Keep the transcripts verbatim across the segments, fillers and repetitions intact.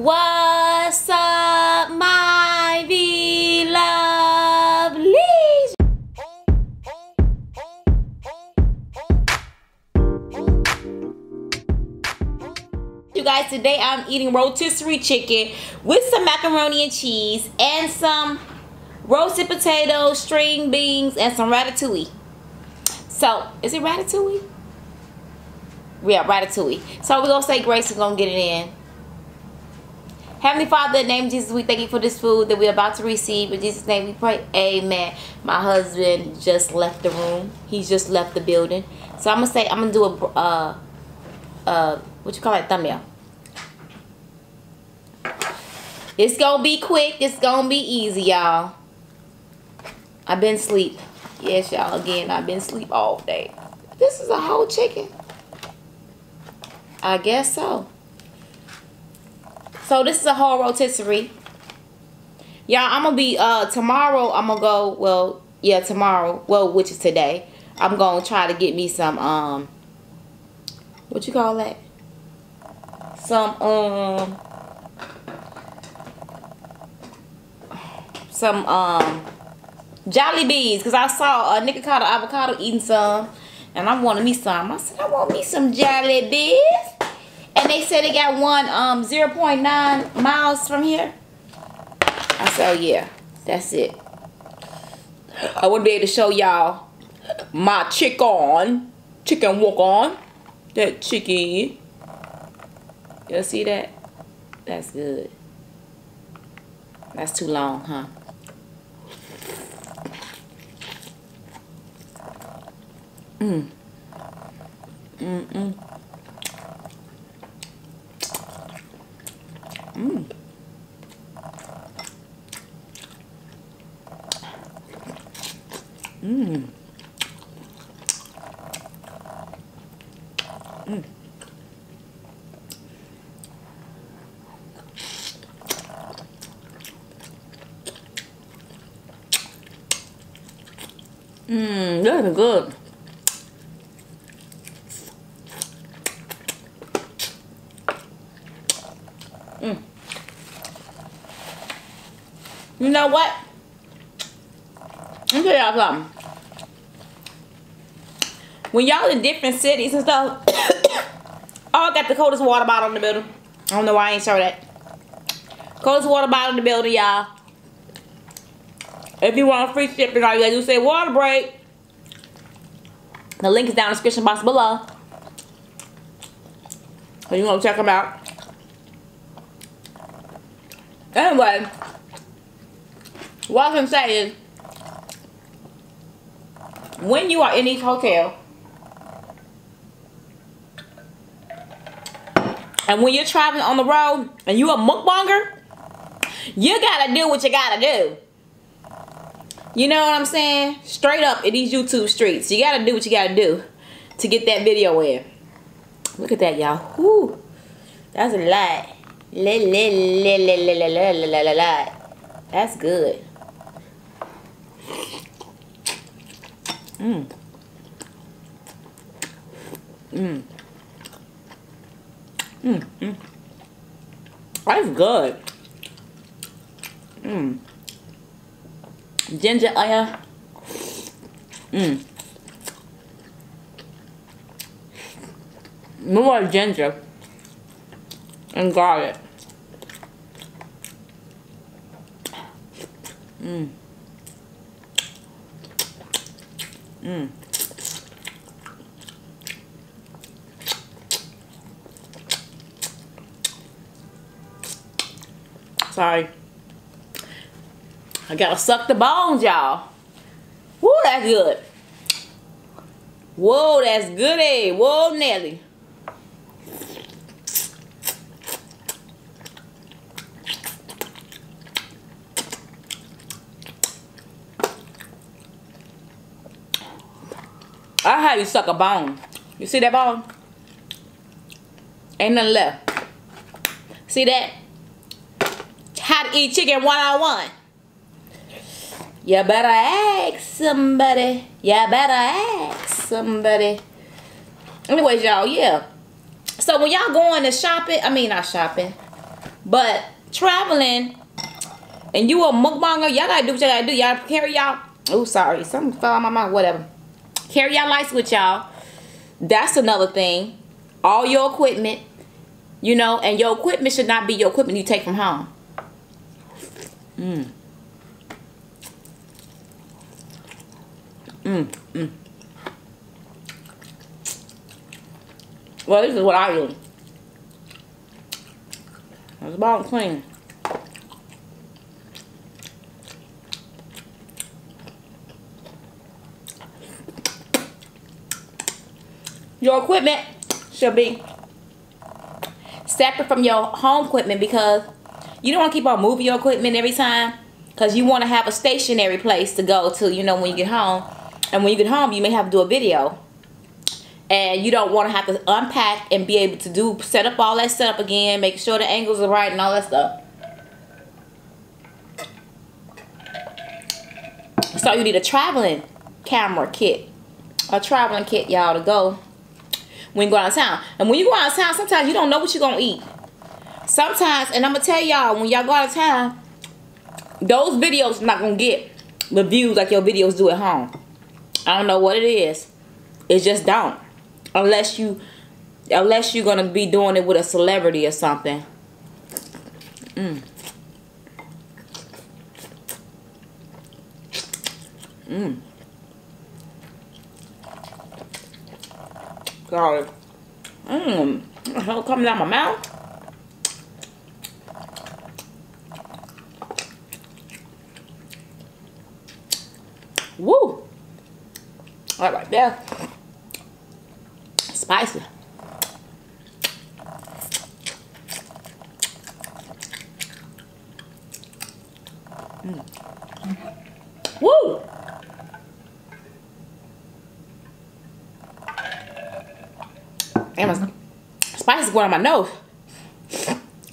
What's up, my V-lovelies? You guys, today I'm eating rotisserie chicken with some macaroni and cheese and some roasted potatoes, string beans, and some ratatouille. So, is it ratatouille? Yeah, ratatouille. So we're going to say grace, we're going to get it in. Heavenly Father, in the name of Jesus, we thank you for this food that we're about to receive. In Jesus' name we pray. Amen. My husband just left the room. He's just left the building. So I'm going to say, I'm going to do a, uh, uh, what you call it, thumbnail. It's going to be quick. It's going to be easy, y'all. I've been asleep. Yes, y'all, again, I've been asleep all day. This is a whole chicken. I guess so. So this is a whole rotisserie. Y'all, I'm going to be, uh, tomorrow I'm going to go, well, yeah, tomorrow, well, which is today. I'm going to try to get me some, um, what you call that? Some, um, some, um, Jollibees. Because I saw a uh, nigga caught an avocado eating some. And I wanted me some. I said, I want me some Jollibees. And they said they got one um, zero point nine miles from here. I said, oh yeah, that's it. I wouldn't be able to show y'all my chicken. Chicken walk on. That chicken. Y'all see that? That's good. That's too long, huh? Mmm. Mm-mm. Mm. Mm. Mm. Mm, that's good. You know what? Let me tell y'all something. When y'all in different cities and stuff, all got the coldest water bottle in the building. I don't know why I ain't show that. Coldest water bottle in the building, y'all. If you want free shipping, all you gotta do is say water break. The link is down in the description box below. So you gonna check them out. Anyway. What I'm saying is, when you are in each hotel, and when you're traveling on the road, and you a mukbanger, you gotta do what you gotta do. You know what I'm saying? Straight up in these YouTube streets, you gotta do what you gotta do to get that video in. Look at that, y'all. Whoo, that's a lot. La la la la la la la la la. That's good. Mmm. Mmm. Mmm. Mm. That's good. Mmm. Ginger onion. Mmm. More ginger and garlic. Mmm. Mm. Sorry. I gotta suck the bones, y'all. Woo, that's good. Whoa, that's good, eh? Whoa, Nelly. That's how you suck a bone. You see that bone? Ain't nothing left. See that? How to eat chicken one oh one. You better ask somebody. You better ask somebody. Anyways, y'all, yeah. So when y'all going to shopping, I mean not shopping, But traveling and you a mukbanger, y'all gotta do what y'all gotta do. Y'all carry y'all. Oh, sorry, something fell on my mind. Whatever. Carry y'all lights with y'all. That's another thing. All your equipment, you know, and your equipment should not be your equipment you take from home. Mmm. Mmm. Mmm. Well, this is what I do. It's about clean. Your equipment should be separate from your home equipment, because you don't want to keep on moving your equipment every time, because you want to have a stationary place to go to, you know, when you get home. And when you get home, you may have to do a video. And you don't want to have to unpack and be able to do, set up all that stuff again, make sure the angles are right and all that stuff. So you need a traveling camera kit. A traveling kit, y'all, to go when you go out of town. And when you go out of town, sometimes you don't know what you're gonna eat. Sometimes, and I'm gonna tell y'all, when y'all go out of town, those videos not gonna get the views like your videos do at home. I don't know what it is. It just don't. Unless you, unless you're gonna be doing it with a celebrity or something. Mm. Mm. Sorry. Mmm. The hell coming out my mouth? Woo! All right there. Spicy. Mm. Woo! Damn, my spice is going on my nose.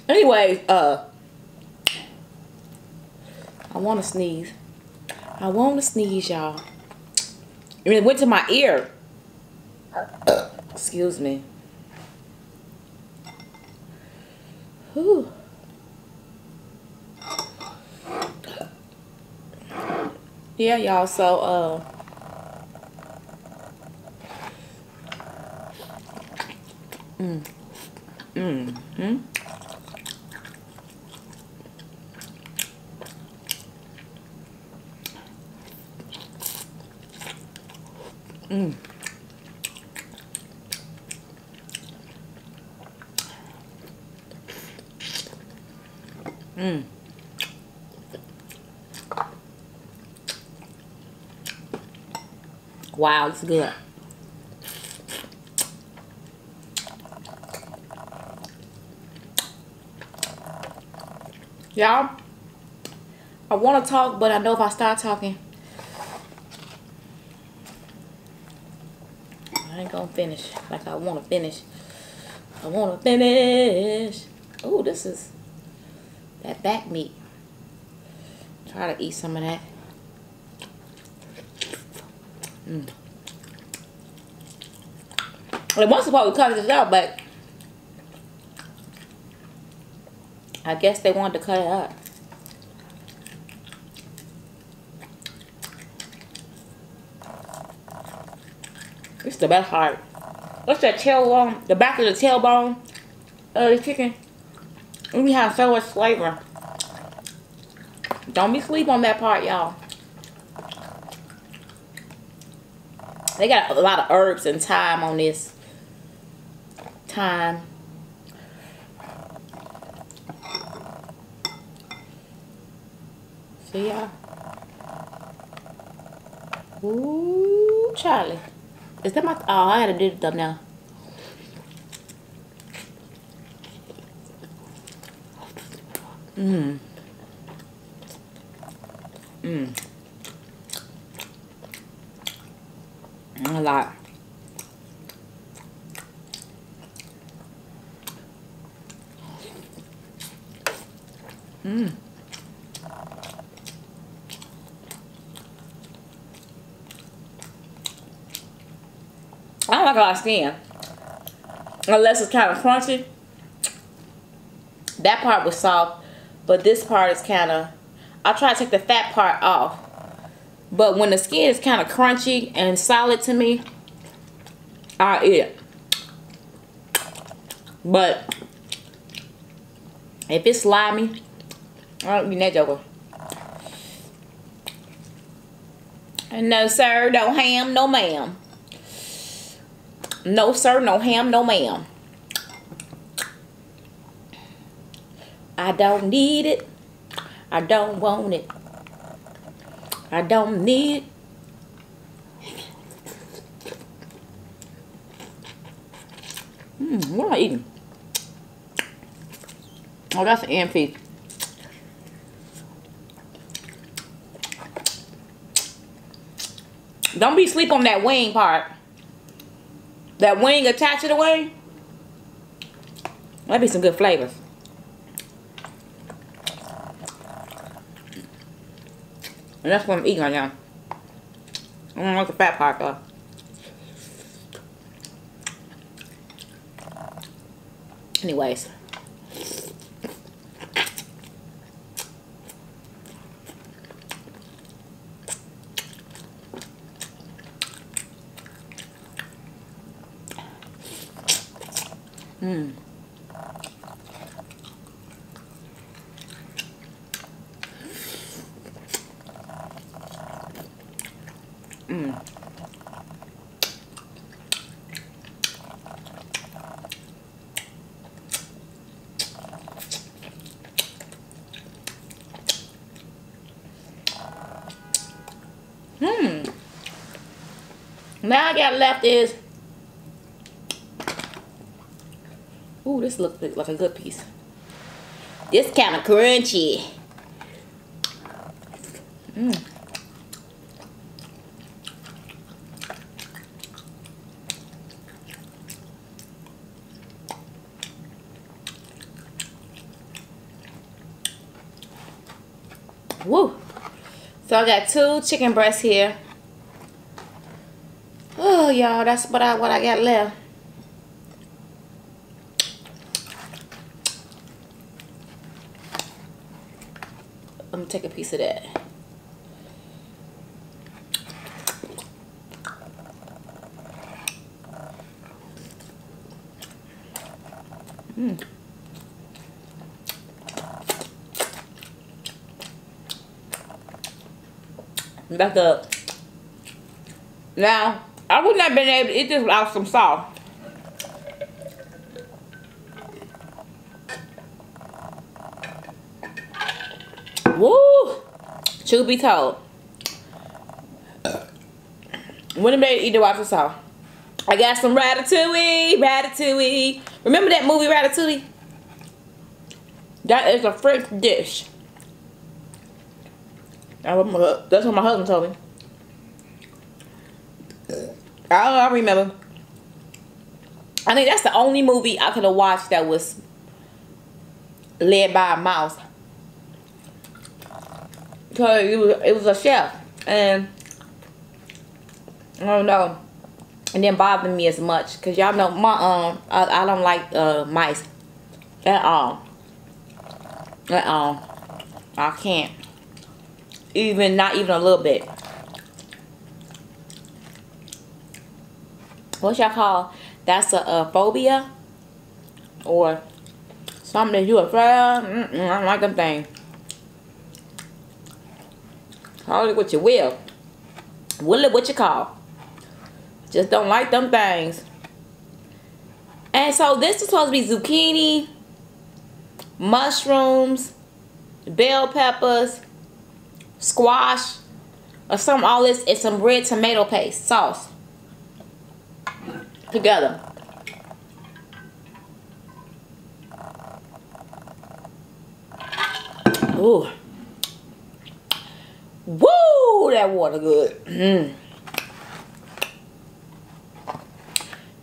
Anyway, uh, I want to sneeze. I want to sneeze, y'all. And it went to my ear. Excuse me. Whew. Yeah, y'all. So, uh, Mm. Mm. Mm. Mm. Mm. Wow, it's good. Y'all, I want to talk, but I know if I start talking, I ain't gonna finish like I want to finish. I want to finish. Oh, this is that back meat. Try to eat some of that. Mm. It was supposed to cut this out, but I guess they wanted to cut it up. It's the best heart. What's that tailbone? The back of the tailbone of the chicken. We have so much flavor. Don't be sleep on that part, y'all. They got a lot of herbs and thyme on this. Thyme. Yeah. Ooh, Charlie. Is that my... Oh, I had to do the thumbnail. Mmm. Mmm. A lot. Mmm. I don't like a lot of skin, unless it's kind of crunchy. That part was soft, but this part is kind of, I try to take the fat part off. But when the skin is kind of crunchy and solid to me, I eat it. But if it's slimy, I don't be that joker. No sir, no ham, no ma'am. No sir, no ham, no ma'am. I don't need it. I don't want it. I don't need it. Mm, what am I eating? Oh, that's an end piece. Don't be sleep on that wing part. That wing attached to the wing. That'd be some good flavors. And that's what I'm eating right now. I don't want the fat part though. Anyways. Mm. Mm. Mm. Now I got left is, ooh, this looks like a good piece. This kind of crunchy. Mm. Woo. So I got two chicken breasts here. Oh, y'all, that's what I what I got left. I'm gonna take a piece of that. Mm. That's good. Now, I wouldn't have been able to eat this without some sauce. Woo! Truth be told, wouldn't be able to eat the water sauce. I got some ratatouille, ratatouille. Remember that movie Ratatouille? That is a French dish. That's what my, that's what my husband told me. I, I remember. I think that's the only movie I could have watched that was led by a mouse. Because it was, it was a chef, and I don't know, it didn't bother me as much, because y'all know my um I, I don't like uh mice at all, at all. I can't, even not even a little bit. What y'all call that's a, a phobia or something that you afraid of? Mm -mm, I don't like them things. Call it what you will. Will it what you call. Just don't like them things. And so this is supposed to be zucchini, mushrooms, bell peppers, squash, or some all this and some red tomato paste sauce together. Ooh. Woo! That water good. Mm.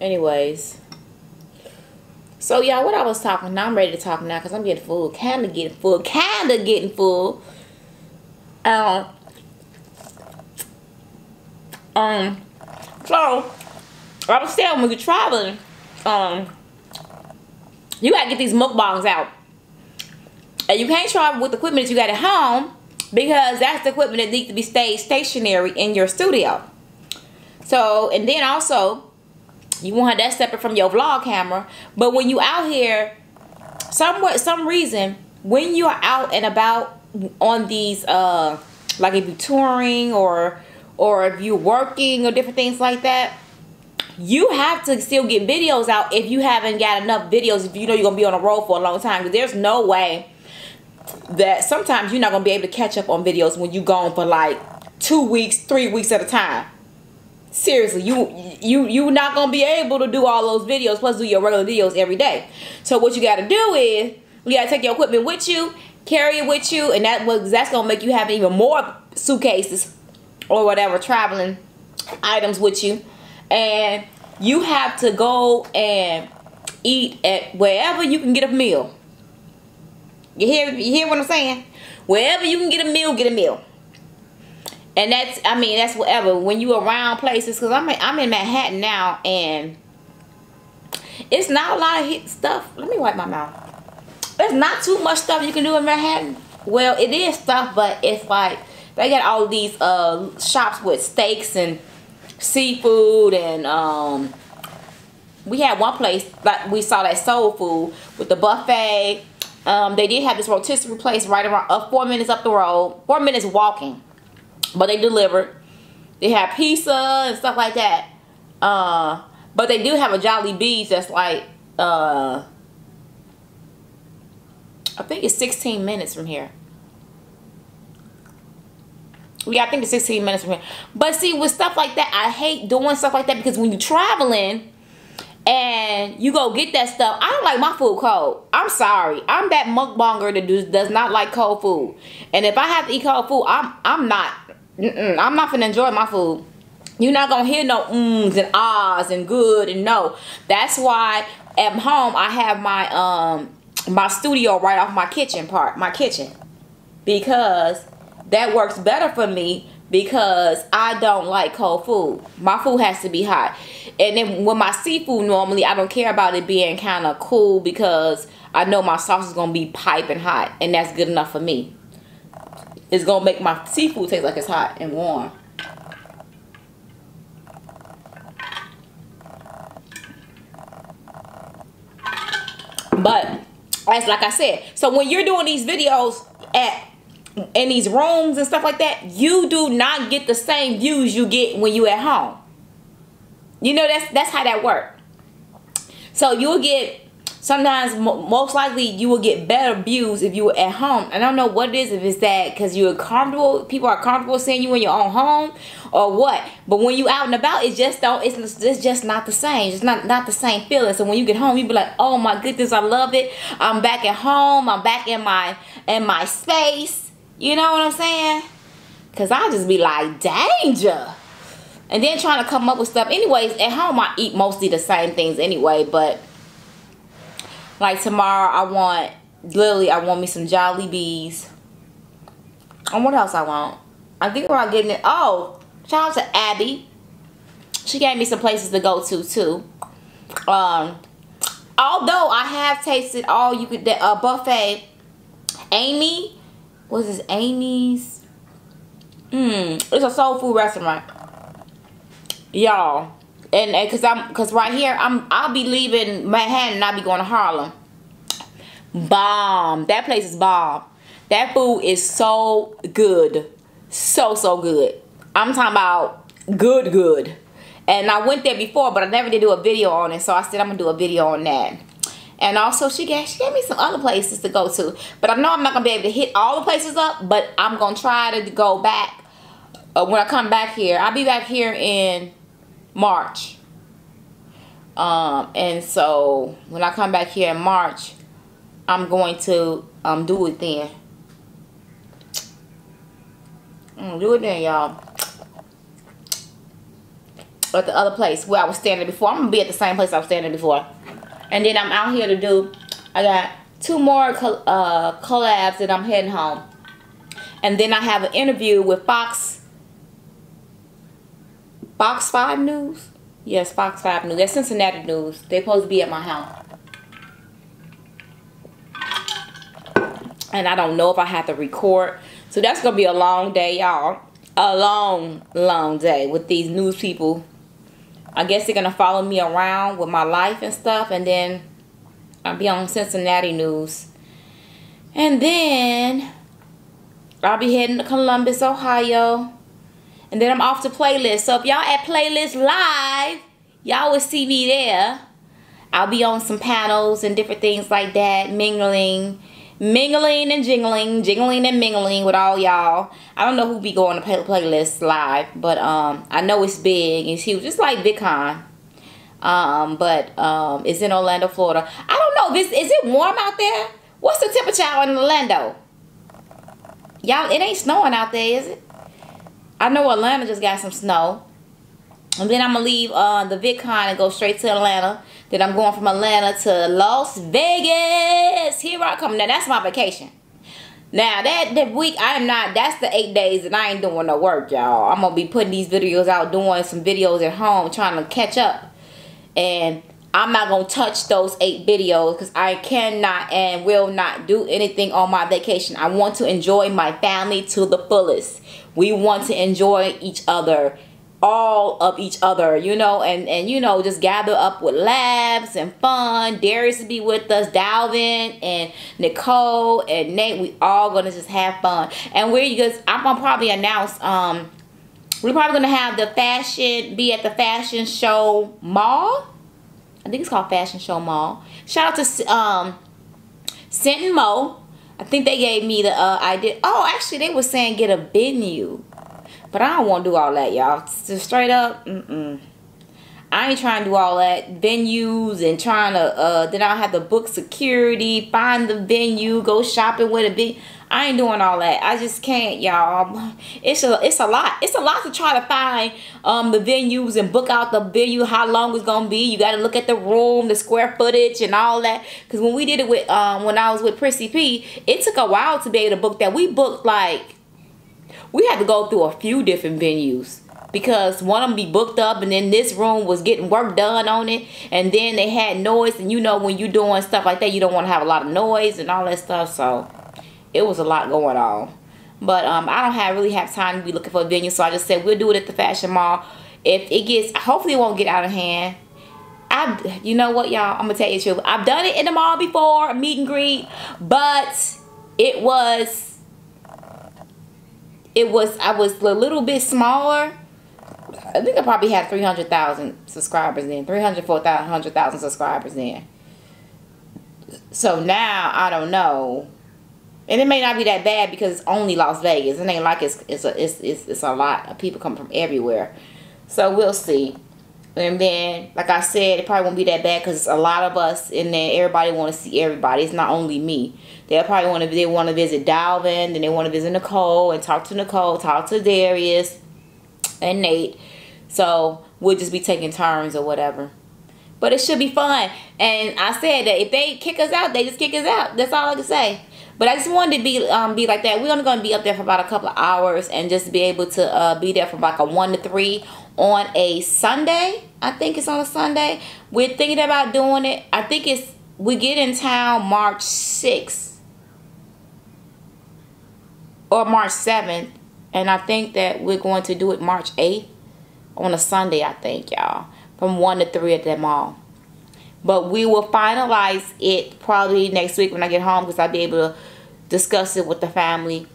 Anyways. So, y'all, what I was talking, now I'm ready to talk now because I'm getting full. Kind of getting full. Kind of getting full. Um. Um. So, I was saying when you're traveling, um, you gotta get these mukbangs out. And you can't try with equipment that you got at home, because that's the equipment that needs to be stayed stationary in your studio. So, and then also, you want that separate from your vlog camera. But when you out here, somewhat, some reason, when you're out and about on these, uh, like if you're touring or or if you're working or different things like that, you have to still get videos out if you haven't got enough videos, if you know you're going to be on the road for a long time. Because there's no way that sometimes you're not going to be able to catch up on videos when you're gone for like two weeks, three weeks at a time. Seriously, you, you, you're not going to be able to do all those videos, plus do your regular videos every day. So what you got to do is, you got to take your equipment with you, carry it with you, and that was, that's going to make you have even more suitcases or whatever, traveling items with you. And you have to go and eat at wherever you can get a meal. You hear, you hear what I'm saying? Wherever you can get a meal, get a meal. And that's, I mean, that's whatever. When you around places, because I'm, I'm in Manhattan now, and it's not a lot of hit stuff. Let me wipe my mouth. There's not too much stuff you can do in Manhattan. Well, it is stuff, but it's like, they got all these uh, shops with steaks and seafood, and um, we had one place, like we saw that soul food with the buffet. Um, they did have this rotisserie place right around, uh, four minutes up the road, four minutes walking. But they delivered. They have pizza and stuff like that. Uh, but they do have a Jollibee that's like, uh, I think it's sixteen minutes from here. Yeah, I think it's sixteen minutes from here. But see, with stuff like that, I hate doing stuff like that, because when you're traveling and you go get that stuff, I don't like my food cold. I'm sorry. I'm that mukbanger that do, does not like cold food. And if I have to eat cold food, I'm, I'm not. Mm-mm, I'm not finna enjoy my food. You're not gonna hear no mms and ahs and good and no. That's why at home I have my um my studio right off my kitchen part, my kitchen, because that works better for me, because I don't like cold food. My food has to be hot. And then with my seafood, normally I don't care about it being kind of cool, because I know my sauce is gonna be piping hot, and that's good enough for me. It's gonna make my seafood taste like it's hot and warm. But that's like I said. So when you're doing these videos at in these rooms and stuff like that, you do not get the same views you get when you at home. You know, that's that's how that works. So you'll get, sometimes, most likely, you will get better views if you were at home. I don't know what it is, if it's that because you're comfortable, people are comfortable seeing you in your own home or what. But when you out and about, it just don't, it's, it's just not the same. It's not, not the same feeling. So when you get home, you be like, oh my goodness, I love it. I'm back at home. I'm back in my, in my space. You know what I'm saying? Because I just be like, danger. And then trying to come up with stuff. Anyways, at home, I eat mostly the same things anyway, but... like tomorrow, I want, literally, I want me some Jollibees. And what else I want? I think we're all getting it. Oh, shout out to Abby. She gave me some places to go to, too. Um, although I have tasted all you could, a uh, buffet. Amy, what is this? Amy's? Mmm, it's a soul food restaurant. Y'all. And because I'm, because right here, I'm, I'll be leaving Manhattan and I'll be going to Harlem. Bomb. That place is bomb. That food is so good. So, so good. I'm talking about good, good. And I went there before, but I never did do a video on it. So I said I'm going to do a video on that. And also, she gave, she gave me some other places to go to. But I know I'm not going to be able to hit all the places up, but I'm going to try to go back. Uh, when I come back here, I'll be back here in... March. Um, and so when I come back here in March, I'm going to um do it then. Mm, do it then, y'all. At the other place where I was standing before. I'm gonna be at the same place I was standing before. And then I'm out here to do, I got two more col uh collabs that I'm heading home. And then I have an interview with Fox Fox Five News? Yes, Fox Five News. That's Cincinnati News. They're supposed to be at my house. and I don't know if I have to record. So that's gonna be a long day, y'all. A long, long day with these news people. I guess they're gonna follow me around with my life and stuff, and then I'll be on Cincinnati news. And then I'll be heading to Columbus, Ohio. And then I'm off to Playlist. So if y'all at Playlist Live, y'all will see me there. I'll be on some panels and different things like that, mingling. Mingling and jingling, jingling and mingling with all y'all. I don't know who be going to play Playlist Live, but um, I know it's big, it's huge. It's like VidCon, um, but um, it's in Orlando, Florida. I don't know, is, is it warm out there? What's the temperature out in Orlando? Y'all, it ain't snowing out there, is it? I know Atlanta just got some snow. And then I'm going to leave uh, the VidCon and go straight to Atlanta. Then I'm going from Atlanta to Las Vegas. Here I come. Now, that's my vacation. Now, that, that week, I am not. That's the eight days that I ain't doing no work, y'all. I'm going to be putting these videos out, doing some videos at home, trying to catch up. And I'm not going to touch those eight videos because I cannot and will not do anything on my vacation. I want to enjoy my family to the fullest. We want to enjoy each other. All of each other, you know, and and you know, just gather up with laughs and fun. Darius will be with us, Dalvin and Nicole and Nate. We all gonna just have fun, and we're just. I'm gonna probably announce. Um, we're probably gonna have the fashion be at the fashion show mall. I think it's called Fashion Show Mall. Shout out to um, Sentin Mo. I think they gave me the uh, idea. Oh, actually, they were saying get a venue. But I don't want to do all that, y'all. Just straight up, mm-mm. I ain't trying to do all that. Venues and trying to, uh, then I'll have to book security, find the venue, go shopping with a venue. I ain't doing all that. I just can't, y'all. It's a, it's a lot. It's a lot to try to find um, the venues and book out the venue, how long it's going to be. You got to look at the room, the square footage and all that. Because when we did it with, um, when I was with Prissy P, it took a while to be able to book that. We booked like, we had to go through a few different venues because one of them be booked up and then this room was getting work done on it. And then they had noise, and you know when you're doing stuff like that, you don't want to have a lot of noise and all that stuff. So it was a lot going on. But um, I don't have really have time to be looking for a venue. So I just said we'll do it at the fashion mall. If it gets, hopefully it won't get out of hand. I, you know what, y'all? I'm going to tell you the truth. I've done it in the mall before, a meet and greet. But it was... It was, I was a little bit smaller. I think I probably had three hundred thousand subscribers then. three hundred, four hundred thousand subscribers then. So now, I don't know. And it may not be that bad because it's only Las Vegas. It ain't like it's, it's, a, it's, it's, it's a lot of people come from everywhere. So we'll see. And then, like I said, it probably won't be that bad because it's a lot of us in there. Everybody want to see everybody. It's not only me. They probably want to. They want to visit Dalvin, and they want to visit Nicole and talk to Nicole, talk to Darius, and Nate. So we'll just be taking turns or whatever. But it should be fun. And I said that if they kick us out, they just kick us out. That's all I can say. But I just wanted to be um be like that. We're only gonna be up there for about a couple of hours and just be able to uh, be there from like a one to three. On a Sunday, I think it's on a Sunday. We're thinking about doing it. I think it's, we get in town March sixth or March seventh. And I think that we're going to do it March eighth on a Sunday, I think, y'all. From one to three at that mall. But we will finalize it probably next week when I get home because I'll be able to discuss it with the family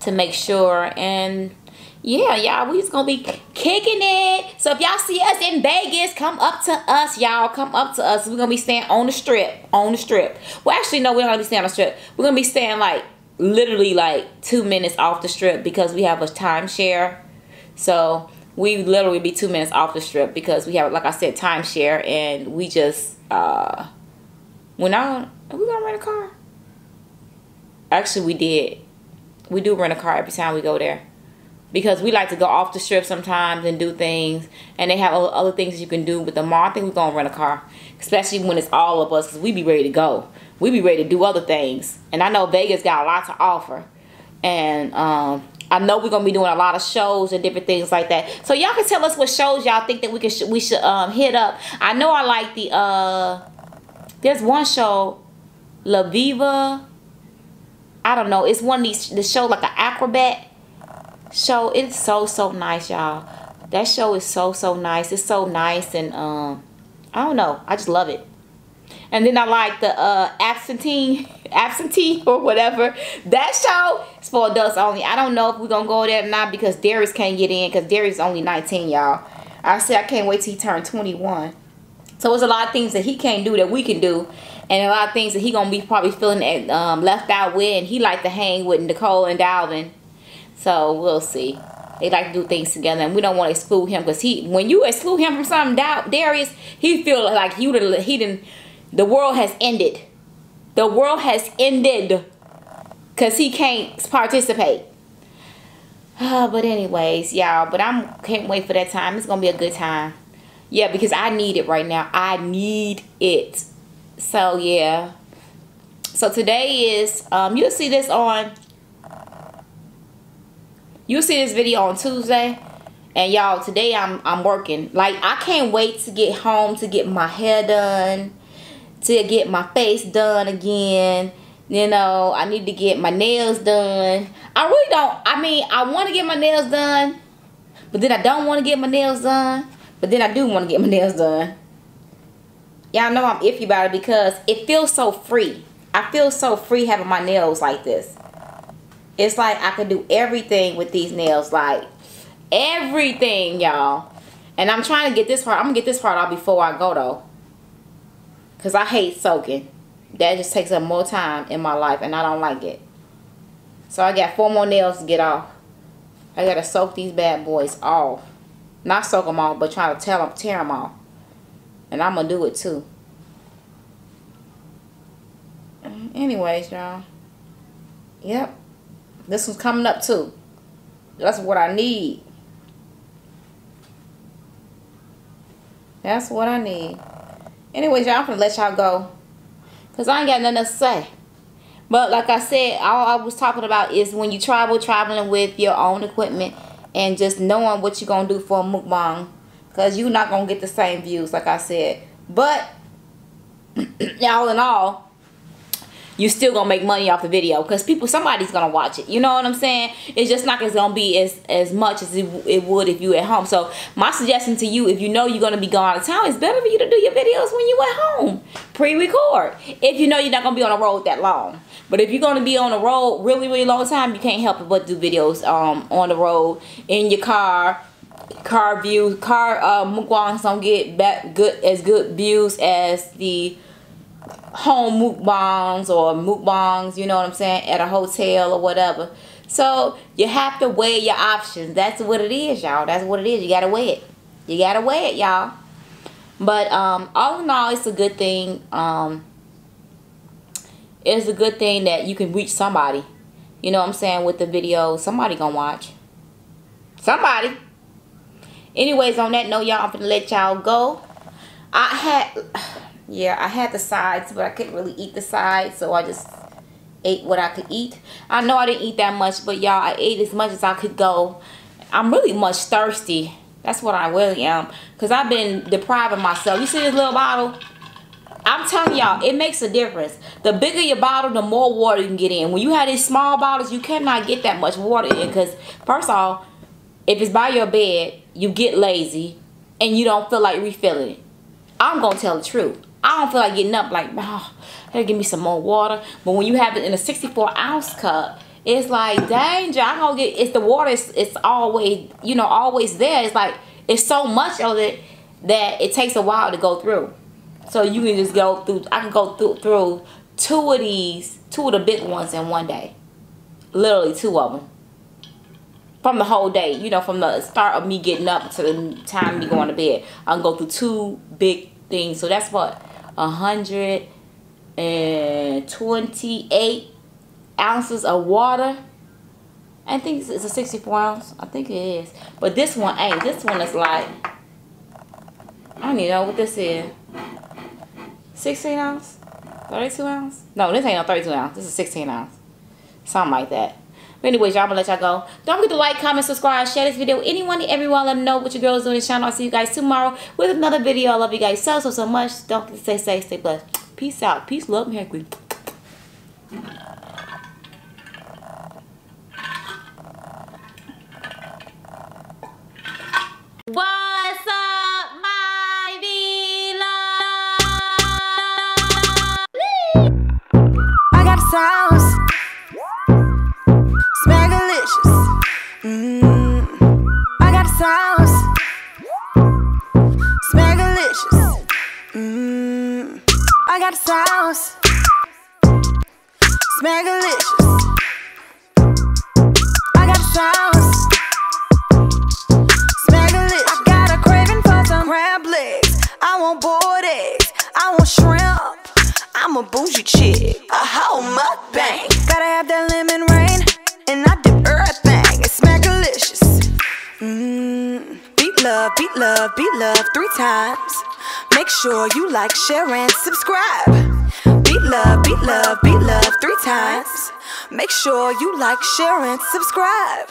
to make sure. And... yeah, y'all, we just gonna be kicking it. So if y'all see us in Vegas, come up to us, y'all. Come up to us. We're gonna be staying on the strip. On the strip. Well, actually, no, we're not gonna be staying on the strip. We're gonna be staying like literally like two minutes off the strip because we have a timeshare. So we literally be two minutes off the strip because we have, like I said, timeshare, and we just uh we're not are we gonna rent a car? Actually, we did. We do rent a car every time we go there. Because we like to go off the strip sometimes and do things. And they have other things you can do with the mall. I think we're going to rent a car. Especially when it's all of us. Because we be ready to go. We be ready to do other things. And I know Vegas got a lot to offer. And um, I know we're going to be doing a lot of shows and different things like that. So y'all can tell us what shows y'all think that we, can sh we should um, hit up. I know I like the... Uh, there's one show. La Viva... I don't know. It's one of these, the show like an acrobat show. It's so, so nice, y'all. That show is so, so nice. It's so nice and um, I don't know. I just love it. And then I like the uh, absentee, absentee or whatever. That show is for adults only. I don't know if we're going to go there or not because Darius can't get in because Darius is only nineteen, y'all. I said I can't wait till he turns twenty-one. So there's a lot of things that he can't do that we can do. And a lot of things that he going to be probably feeling um, left out with. And he like to hang with Nicole and Dalvin. So we'll see. They like to do things together, and we don't want to exclude him because he, when you exclude him from something, Darius, he feel like he didn't, he didn't, the world has ended. The world has ended because he can't participate. Uh, but anyways, y'all, but I can't wait for that time. It's going to be a good time. Yeah, because I need it right now. I need it. So, yeah. So, today is, um, you'll see this on, you'll see this video on Tuesday. And, y'all, today I'm, I'm working. Like, I can't wait to get home to get my hair done. To get my face done again. You know, I need to get my nails done. I really don't. I mean, I want to get my nails done. But then I don't want to get my nails done. But then I do want to get my nails done. Y'all know I'm iffy about it because it feels so free. I feel so free having my nails like this. It's like I can do everything with these nails. Like, everything, y'all. And I'm trying to get this part. I'm going to get this part out before I go, though. Because I hate soaking. That just takes up more time in my life. And I don't like it. So I got four more nails to get off. I got to soak these bad boys off. Not soak them off, but try to tell them, tear them off. And I'm going to do it too. Anyways, y'all. Yep. This one's coming up too. That's what I need. That's what I need. Anyways, y'all, I'm gonna let y'all go. Because I ain't got nothing else to say. But like I said, all I was talking about is when you travel, traveling with your own equipment. And just knowing what you're gonna do for a mukbang. Because you're not gonna get the same views, like I said. But, all in all, you're still gonna make money off the video. Because people, somebody's gonna watch it. You know what I'm saying? It's just not it's gonna be as, as much as it, it would if you at home. So my suggestion to you, if you know you're gonna be gone out of town, it's better for you to do your videos when you at home. Pre-record. If you know you're not gonna be on the road that long. But if you're gonna be on the road really, really long time, you can't help but do videos um on the road, in your car, car views, car uh mukbangs don't get back good as good views as the home mukbangs or mukbangs, you know what I'm saying, at a hotel or whatever. So you have to weigh your options. That's what it is, y'all. That's what it is. You gotta weigh it. You gotta weigh it, y'all. But um all in all, it's a good thing. Um it's a good thing that you can reach somebody, you know what I'm saying, with the video. Somebody gonna watch. Somebody. Anyways, on that note, y'all, I'm gonna let y'all go. I had Yeah, I had the sides, but I couldn't really eat the sides, so I just ate what I could eat. I know I didn't eat that much, but y'all, I ate as much as I could go. I'm really much thirsty. That's what I really am, because I've been depriving myself. You see this little bottle? I'm telling y'all, it makes a difference. The bigger your bottle, the more water you can get in. When you have these small bottles, you cannot get that much water in, because first of all, if it's by your bed, you get lazy, and you don't feel like refilling it. I'm going to tell the truth. I don't feel like getting up like, oh, hey, give me some more water. But when you have it in a sixty-four ounce cup, it's like, dang, I'm gonna get, it's the water, it's, it's always, you know, always there. It's like, it's so much of it that it takes a while to go through. So you can just go through, I can go through, through two of these, two of the big ones in one day. Literally two of them. From the whole day, you know, from the start of me getting up to the time me going to bed. I can go through two big things. So that's what? one hundred twenty-eight ounces of water. I think it's a sixty-four ounce. I think it is. But this one ain't. This one is like, I don't even know what this is. sixteen ounce? thirty-two ounce? No, this ain't no thirty-two ounce. This is sixteen ounce. Something like that. But anyways, y'all, I'm going to let y'all go. Don't forget to like, comment, subscribe, share this video with anyone and everyone. Let them know what your girl is doing in this channel. I'll see you guys tomorrow with another video. I love you guys so, so, so much. Don't forget to stay safe, stay blessed. Peace out. Peace, love, and hair grease. a bougie chick, a whole mukbang. Gotta have that lemon rain, and I dip everything. It's smack-alicious. Mmm. Beat love, beat love, beat love three times. Make sure you like, share, and subscribe. Beat love, beat love, beat love three times. Make sure you like, share, and subscribe.